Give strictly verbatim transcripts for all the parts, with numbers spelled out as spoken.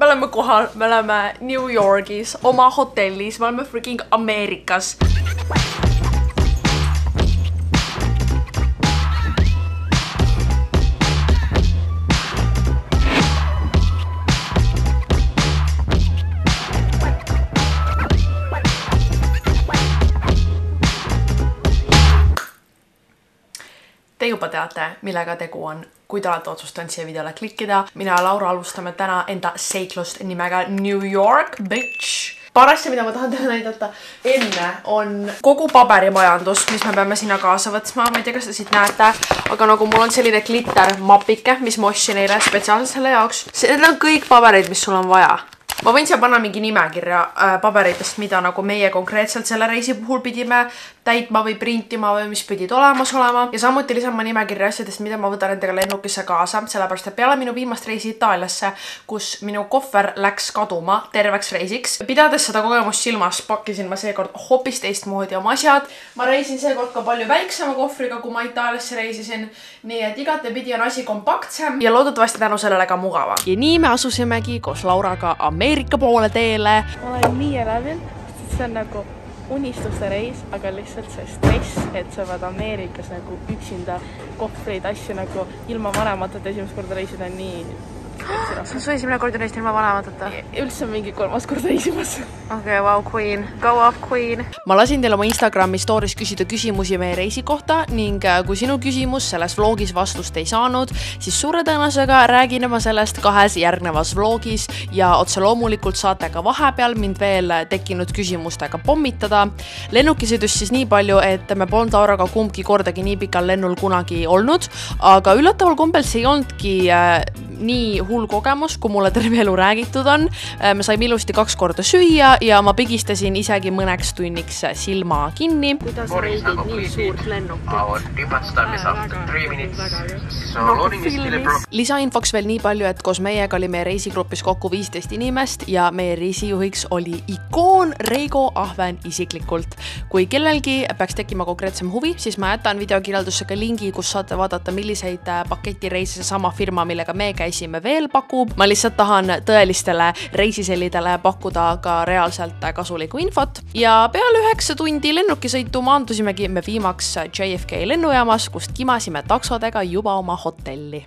Me olemme kohdalla, me olemme New Yorkissa, oma hotellis, me olemme freaking Amerikas. Te juba teate, millega tegu on. Kui te olete otsustanud siia videolle klikkida, mina ja Laura alustame täna enda seiklust nimega New York, bitch. Parasti, mida ma tahan teile näidata enne, on kogu paperimajandus, mis me peame sinna kaasa võtma. Ma ei tea, kas te siit näete, aga nagu mul on selline glittermapike, mis ma ostsin eile spetsiaalselt selle jaoks. Need on kõik paberid, mis sul on vaja. Ma võin siia panna mingi nimekirja äh, paberitest, mida nagu meie konkreetselt selle reisi puhul pidime täitma või printima või mis pidid olemas olema. Ja samuti lisan ma nimekirja asjadest, mida ma võtan nendega lennukisse kaasa, sellepärast et peale minu viimast reisi Itaaliasse, kus minu kohver läks kaduma terveks reisiks. Pidades seda kogemust silmas, pakkisin ma seekord hoopis teistmoodi oma asjad. Ma reisin seekord ka palju väiksema kohvriga, kui ma Itaaliasse reisisin, nii et igatepidi on asi kompaktsem ja loodetavasti tänu sellele ka mugava. Ja nii me asusimegi koos Lauraga Ameerika poole teele. Ma olen nii elevil, sest see on nagu unistuste reis, aga lihtsalt see stress, et sa oled Ameerikas nagu üksinda kohvreid asju nagu ilma vanematata esimest korda reisida on nii... See on su esimene kord on Eesti ilma vanematata? Üldse mingi kolmas kord reisimas. Okei, wow, queen. Go up, queen. Ma lasin teil oma Instagrami stories küsida küsimusi meie reisi kohta ning kui sinu küsimus selles vlogis vastust ei saanud, siis suure tõenäosusega räägin ma sellest kahes järgnevas vlogis ja otse loomulikult saate ka vahepeal mind veel tekkinud küsimustega pommitada. Lennukisõidus siis nii palju, et me polnud Lauraga kumbki kordagi nii pikal lennul kunagi olnud, aga üllataval kombel see ei olnudki nii hull kogemus, kui mulle terve elu räägitud on. Me saime ilusti kaks korda süüa ja ma pigistasin isegi mõneks tunniks silma kinni. Kuidas reidid nii suurt lennukat? Lisainfoks veel nii palju, et koos meiega oli meie reisigrupis kokku viisteist inimest ja meie reisijuhiks oli ikoon Reigo Ahven isiklikult. Kui kellelgi peaks tekkima konkreetsem huvi, siis ma jätan videokirjeldusse ka lingi, kus saate vaadata, milliseid paketireise sama firma, millega me käis me veel pakub. Ma lihtsalt tahan tõelistele reisisellidele pakkuda ka reaalselt kasulikku infot. Ja peale üheksa tundi lennukisõitu maandusimegi me viimaks J F K lennujaamas, kust kimasime taksodega juba oma hotelli.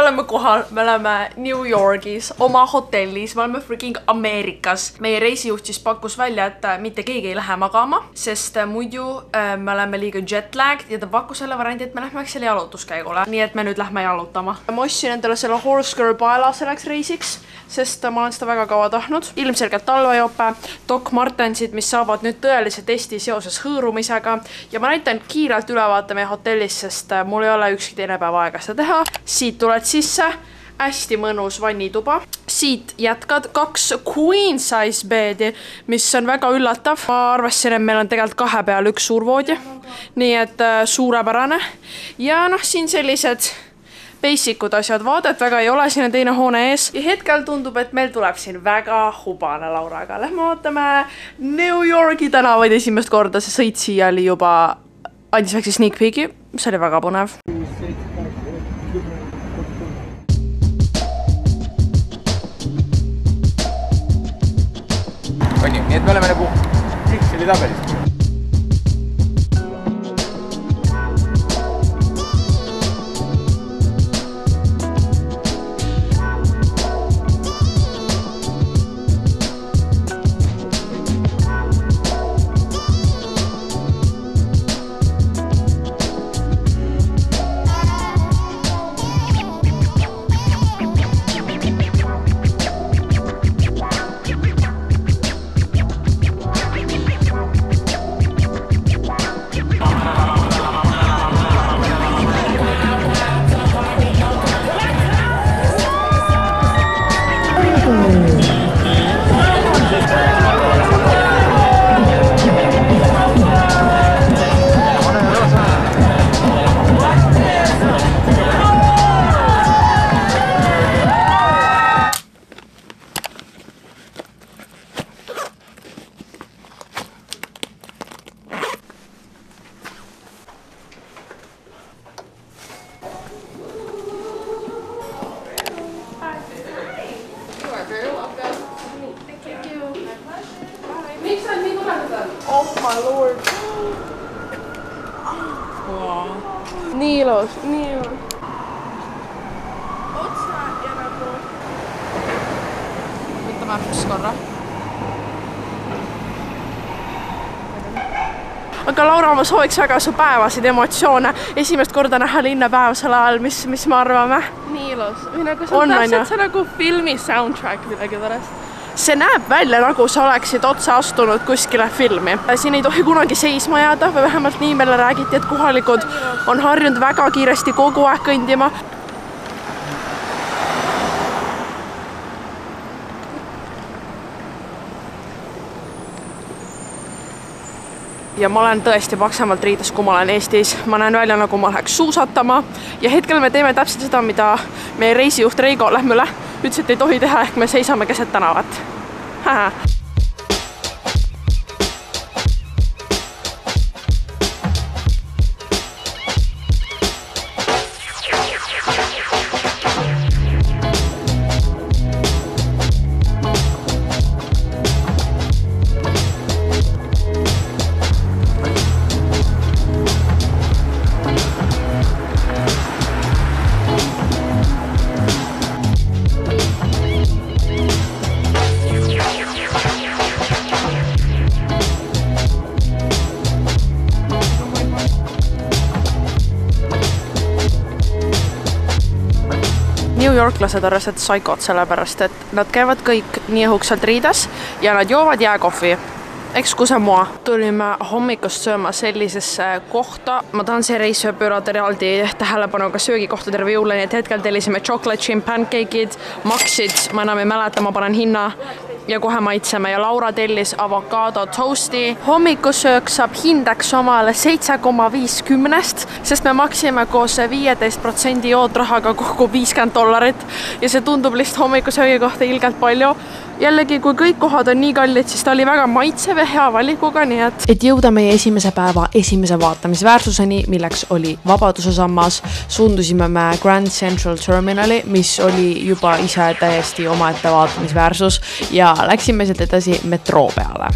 Me oleme kohal, me oleme New Yorkis, oma hotellis, me oleme freaking Amerikas. Meie reisijuht siis pakkus välja, et mitte keegi ei lähe magama, sest muidu äh, me oleme liiga jetlagged ja ta pakkus selle varianti, et me lähme selle jalutuskäigule. Nii et me nüüd lähme jalutama. Ma ostsin endale selle horsehair paela selleks reisiks, sest ma olen seda väga kaua tahtnud. Ilmselgelt talvejope, Doc Martensid, mis saavad nüüd tõelise testi seoses hõõrumisega. Ja ma näitan kiirelt ülevaate meie hotellis, sest mul ei ole ükski teine päeva aega seda teha. Siit tuled sisse, hästi mõnus vannituba. Siit jätkad kaks queen size bedi, mis on väga üllatav. Ma arvasin, et meil on tegelikult kahe peal üks suurvoodi, nii et suurepärane. Ja noh, siin sellised basicud asjad. Vaadet väga ei ole, siin on teine hoone ees. Ja hetkel tundub, et meil tuleb siin väga hubane Lauraga. Lähme vaatame New Yorki tänavaid esimest korda. See sõit siia oli juba andis väikse sneak peeki. See oli väga põnev. Nii et me oleme nagu Exceli tabelis. korra. Aga Laura, ma sooviks väga su päevasid emotsioone esimest korda näha linnapäevasel ajal, mis, mis me arvame? Nii ilus. Või nagu see on täpselt see nagu filmi soundtrack midagi pärast. See näeb välja, nagu sa oleksid otsa astunud kuskile filmi. Siin ei tohi kunagi seisma jääda või vähemalt nii meile räägiti, et kohalikud on harjunud väga kiiresti kogu aeg kõndima. Ja ma olen tõesti paksemalt riides, kui ma olen Eestis. Ma näen välja, nagu ma läheks suusatama. Ja hetkel me teeme täpselt seda, mida meie reisijuht Reigo lähme üle. Ütles, et ei tohi teha, ehk me seisame keset tänavat. Hähä. Yorklased on reset saikod sellepärast, et nad käivad kõik nii õhukselt riides ja nad joovad jääkohvi. Excuse moi. Tulime hommikust sööma sellisesse kohta. Ma tahan see reis pöörata eraldi tähelepanuga söögikohta terve jõuleni, et hetkel tellisime chocolate chip pancake'id, maksid, ma enam ei mäleta, ma panen hinna ja kohe maitseme. Ja Laura tellis avokado toasti. Hommikusöök saab hindeks omale seitse koma viiskümmend, sest me maksime koos viieteist protsenti joodrahaga kokku viiskümmend dollarit ja see tundub lihtsalt hommikusöögi kohta ilgelt palju. Jällegi, kui kõik kohad on nii kallid, siis ta oli väga maitsev ja hea valikuga, nii et... Et jõuda meie esimese päeva esimese vaatamisväärsuseni, milleks oli Vabadussammas, suundusime me Grand Central Terminali, mis oli juba ise täiesti omaette vaatamisväärsus ja läksime sealt edasi metroo peale.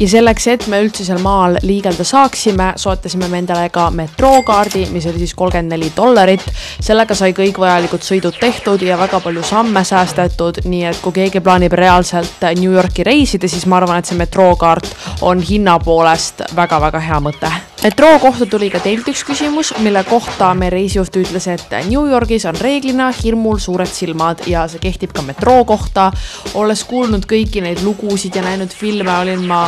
Ja selleks, et me üldse seal maal liigelda saaksime, soetasime me endale ka metrookaardi, mis oli siis kolmkümmend neli dollarit. Sellega sai kõik vajalikud sõidud tehtud ja väga palju samme säästetud, nii et kui keegi plaanib reaalselt New Yorki reisida, siis ma arvan, et see metrookaart on hinna poolest väga-väga hea mõte. Metroo kohta tuli ka teilt üks küsimus, mille kohta me reisijuht ütles, et New Yorkis on reeglina hirmul suured silmad ja see kehtib ka metroo kohta. Olles kuulnud kõiki neid lugusid ja näinud filme, olin ma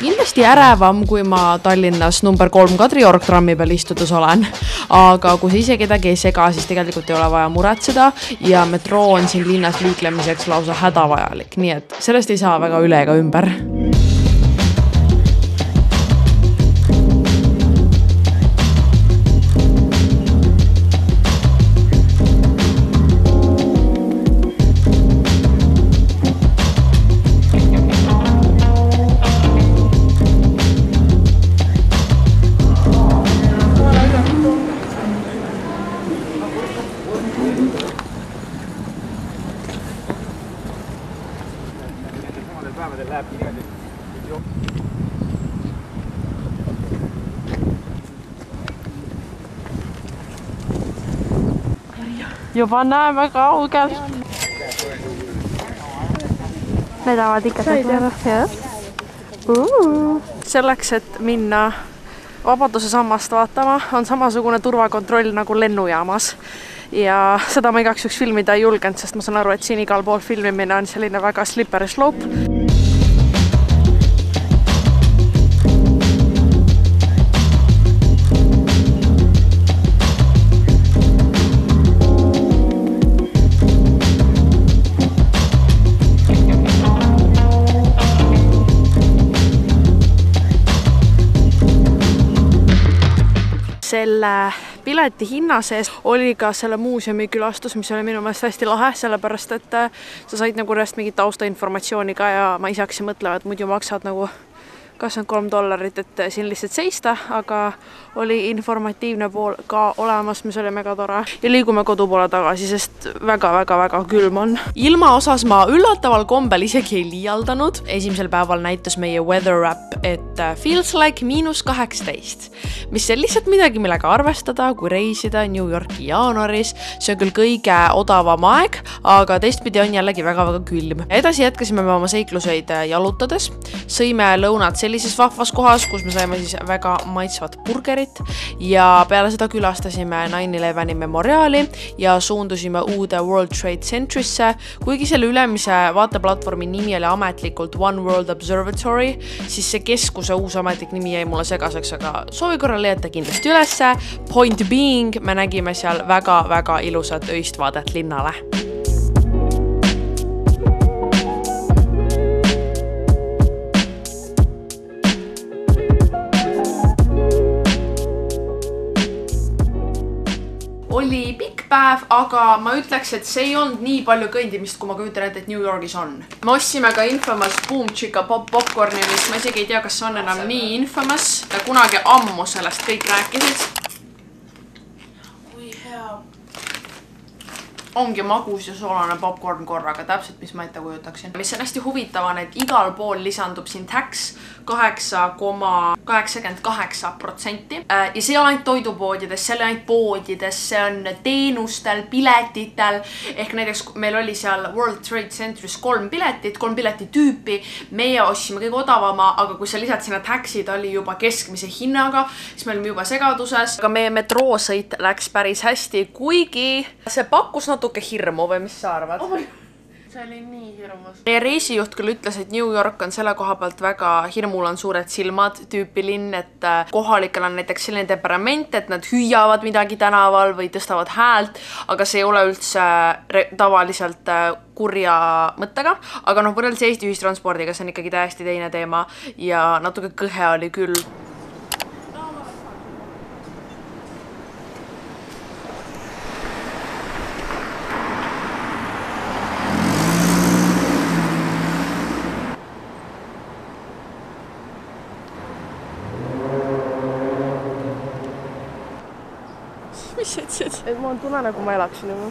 kindlasti ärevam, kui ma Tallinnas number kolm Kadriorg trammi peal istudes olen. Aga kui see ise kedagi ei sega, siis tegelikult ei ole vaja muretseda ja metroo on siin linnas liiklemiseks lausa hädavajalik, nii et sellest ei saa väga üle ega ümber. Juba näeme kaugelt. Need avavad ikka tegema. Selleks, et minna Vabadussammast vaatama, on samasugune turvakontroll nagu lennujaamas. Ja seda ma igaks üks filmida ei julgenud, sest ma saan aru, et siin igal pool filmimine on selline väga slippery slope. Selle pileti hinna sees oli ka selle muuseumi külastus, mis oli minu meelest hästi lahe, sellepärast, et sa said nagu rest mingit taustainformatsiooni ka ja ma isaksin mõtlema, et muidu maksad nagu kakskümmend kolm dollarit, et siin lihtsalt seista, aga oli informatiivne pool ka olemas, mis oli mega tore. Ja liigume kodu poole tagasi, sest väga-väga-väga külm on. Ilma osas ma üllataval kombel isegi ei liialdanud. Esimesel päeval näitas meie weather app, et feels like miinus kaheksateist, mis on lihtsalt midagi, millega arvestada, kui reisida New Yorki jaanuaris. See on küll kõige odavam aeg, aga teistpidi on jällegi väga-väga külm. Edasi jätkasime me oma seikluseid jalutades. Sõime lõunad sellises vahvas kohas, kus me saime siis väga maitsvat burgerit ja peale seda külastasime nine eleveni memoriaali ja suundusime uude World Trade Centrisse. Kuigi selle ülemise vaateplatvormi nimi oli ametlikult One World Observatory, siis see keskuse uus ametlik nimi jäi mulle segaseks, aga soovi korral leiate kindlasti ülesse. Point being, me nägime seal väga-väga ilusat öist vaadet linnale. Oli pikk päev, aga ma ütleks, et see ei olnud nii palju kõndimist, kui ma kujutan ette, et New Yorgis on. Me ostsime ka infamous Boomchicka Pop popcorni, mis ma isegi ei tea, kas see on enam nii infamous. Kunagi ammu sellest kõik rääkisid. Oi hea. Ongi magus ja soolane popcorn korraga, täpselt mis ma ette kujutaksin. Mis on hästi huvitav on, et igal pool lisandub siin tax kaheksa koma kaheksakümmend kaheksa protsenti. Ja see ei ole ainult toidupoodides, see ei ole ainult poodides, see on teenustel, piletitel. Ehk näiteks meil oli seal World Trade Centris kolm piletit, kolm piletitüüpi. Meie ostsime kõige odavama, aga kui sa lisad sinna taxid oli juba keskmise hinnaga, siis me olime juba segaduses. Aga meie metroosõit läks päris hästi, kuigi see pakkus natuke natuke hirmu või mis sa arvad? See oli nii hirmus. Meie reisijuht küll ütles, et New York on selle koha pealt väga hirmul on suured silmad tüüpi linn, et kohalikel on näiteks selline temperament, et nad hüüavad midagi tänaval või tõstavad häält, aga see ei ole üldse tavaliselt kurja mõttega, aga noh, võrreldes Eesti ühistranspordiga see on ikkagi täiesti teine teema ja natuke kõhe oli küll. Et ma on tunne, nagu ma elaksin juba.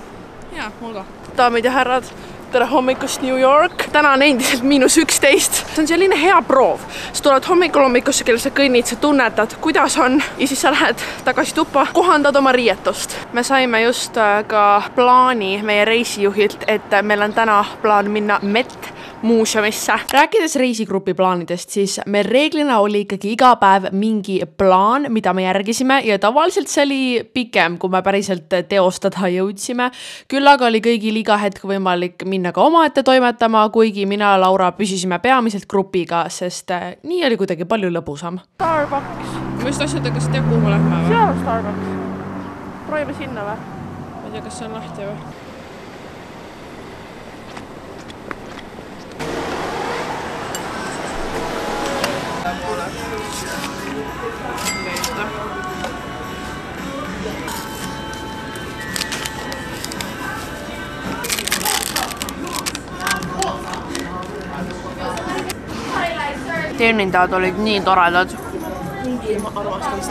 Jaa, mul ka. Daamid ja härrad, tere hommikust New York. Täna on endiselt miinus üksteist. See on selline hea proov. Sa tuled hommikul hommikusse, kelle sa kõnnid, sa tunnetad, kuidas on. Ja siis sa lähed tagasi tuppa, kohandad oma riietust. Me saime just ka plaani meie reisijuhilt, et meil on täna plaan minna M E T muuseumisse. Rääkides reisigrupi plaanidest, siis meil reeglina oli ikkagi iga päev mingi plaan, mida me järgisime ja tavaliselt see oli pikem, kui me päriselt teostada jõudsime. Küll aga oli kõigil iga hetk võimalik minna ka omaette toimetama, kuigi mina ja Laura püsisime peamiselt grupiga, sest nii oli kuidagi palju lõbusam. Starbaks. Mõist asjade, kas te kuhu lähme või? Seal on Starbaks. Proovime sinna või? Ma ei tea, kas see on lahti või? Teenindajad olid nii toredad.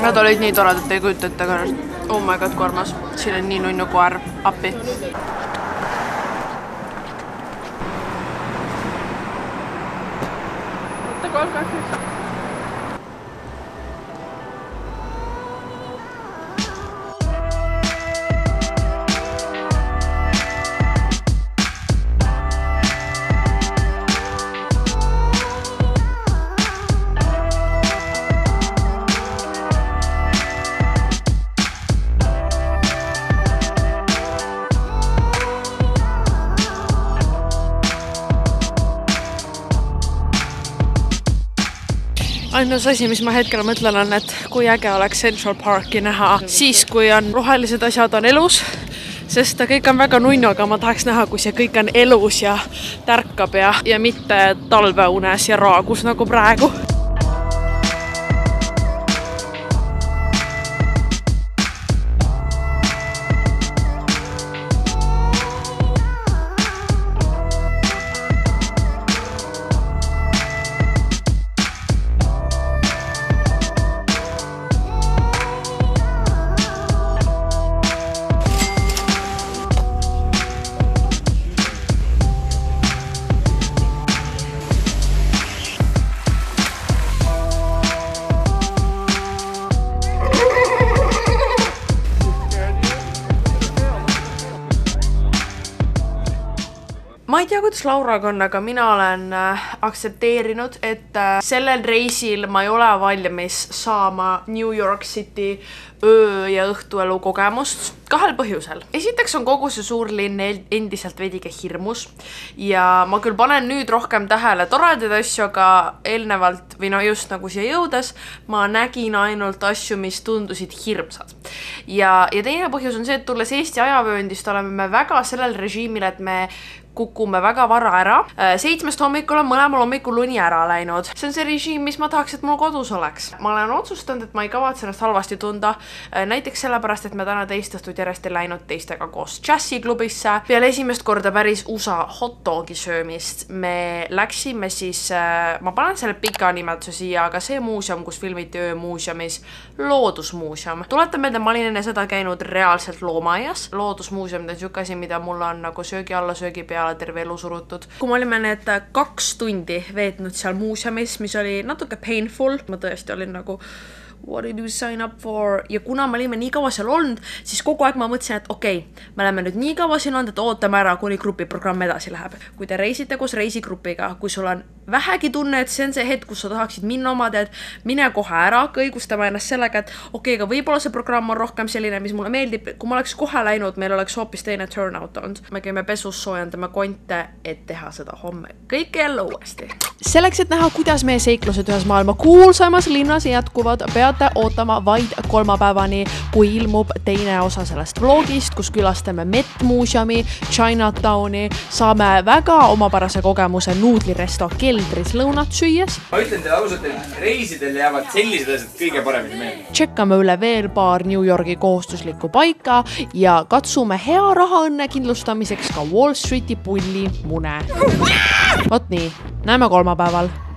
Nad olid nii toredad, et ei kujutate ka. Oh my god, kormas. Siin on nii nunnu koer. Appi. Võtta kolm kaks üks. Ainus asi, mis ma hetkel mõtlen, on, et kui äge oleks Central Parki näha siis, kui on rohelised asjad on elus, sest ta kõik on väga nunnu, aga ma tahaks näha, kui see kõik on elus ja tärkab ja, ja mitte talveunes ja raagus nagu praegu. kuidas Lauraga on, aga mina olen aktsepteerinud, et sellel reisil ma ei ole valmis saama New York City öö- ja õhtuelu kogemust kahel põhjusel. Esiteks on kogu see suurlinn endiselt veidike hirmus ja ma küll panen nüüd rohkem tähele toredaid asju, aga eelnevalt või no just nagu siia jõudes ma nägin ainult asju, mis tundusid hirmsad. Ja, ja teine põhjus on see, et tulles Eesti ajavööndist oleme me väga sellel režiimil, et me kukume väga vara ära. Seitsmest hommikul on mõlemal hommikul luni ära läinud. See on see režiim, mis ma tahaks, et mul kodus oleks. Ma olen otsustanud, et ma ei kavatse ennast halvasti tunda. Näiteks sellepärast, et me täna teist õhtud järjest ei läinud teistega koos džässiklubisse. Peale esimest korda päris U S A hot dogi söömist me läksime siis, ma panen selle pika nimetuse siia, aga see muuseum, kus filmiti öömuuseumis, loodusmuuseum. Tuletan meelde, ma olin enne seda käinud reaalselt loomaaias. Loodusmuuseum on siuke asi, mida mul on nagu söögi alla söögi peal terve elu surutud. Kui me olime need kaks tundi veetnud seal muuseumis, mis oli natuke painful, ma tõesti olin nagu what did you sign up for? Ja kuna me olime nii kaua seal olnud, siis kogu aeg ma mõtlesin, et okei, me oleme nüüd nii kaua siin olnud, et ootame ära, kuni grupiprogramm edasi läheb. Kui te reisite koos reisigrupiga, kui sul on vähegi tunne, et see on see hetk, kus sa tahaksid minna oma teed, mine kohe ära, kõigustama ennast sellega, et okei, aga võib-olla see programm on rohkem selline, mis mulle meeldib. Kui ma oleks kohe läinud, meil oleks hoopis teine turnout olnud. Me käime pesus, soojendame konte, et teha seda homme. Kõike jälle uuesti. Selleks, et näha, kuidas meie seiklused ühes maailma kuulsaimas linnas jätkuvad, pead ootama vaid kolmapäevani, kui ilmub teine osa sellest vlogist, kus külastame M E T muuseumi, Chinatowni, saame väga omapärase kogemuse nuudliresto keldris lõunat süües. Ma ütlen teile ausalt, et reisidel jäävad sellised asjad kõige paremini meelde. Tšekkame üle veel paar New Yorki kohustuslikku paika ja katsume hea rahaõnne kindlustamiseks ka Wall Streeti pulli mune. Vot nii, näeme kolmapäeval.